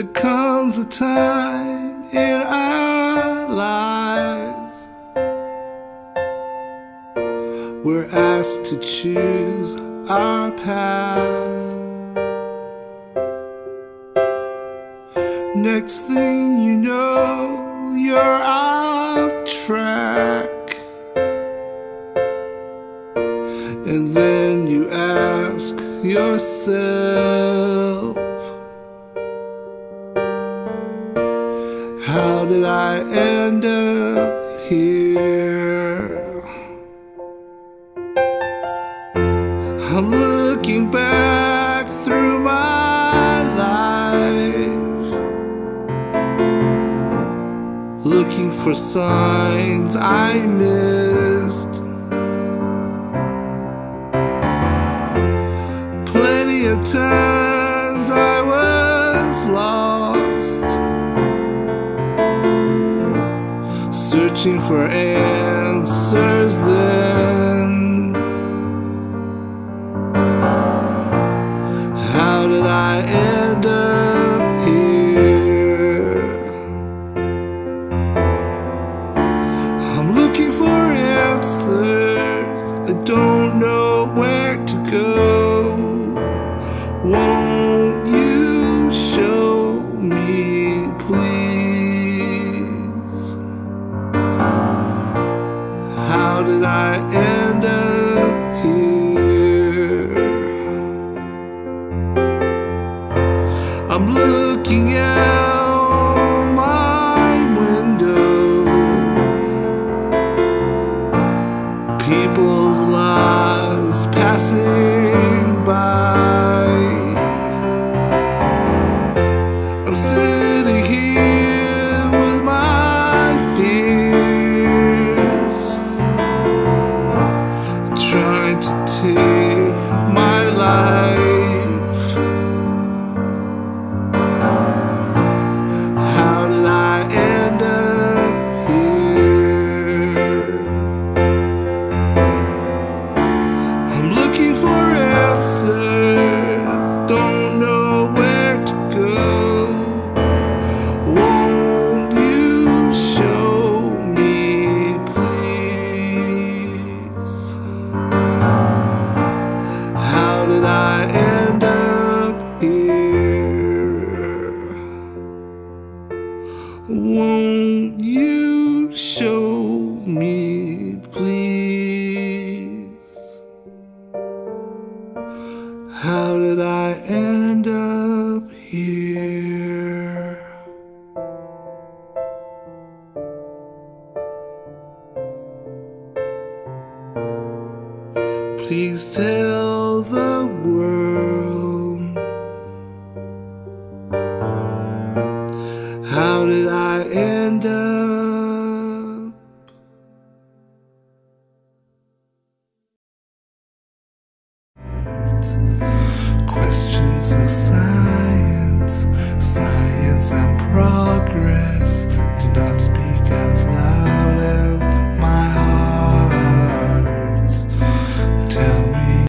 There comes a time in our lives we're asked to choose our path. Next thing you know, you're off track, and then you ask yourself, how did I end up here? I'm looking back through my life, looking for signs I missed. Plenty of times I was lost, searching for answers then. How did I end up here? I'm looking for answers, I don't know where to go. Won't you show me, please? How did I end up here? I'm looking out my window, people's lives passing by. Sitting here with my fears, trying to take my life. How did I end up here? I'm looking for answers, don't know where to go. Won't you show me, please? How did I end up here? Please tell the world, how did I end up? Questions of science, science and progress.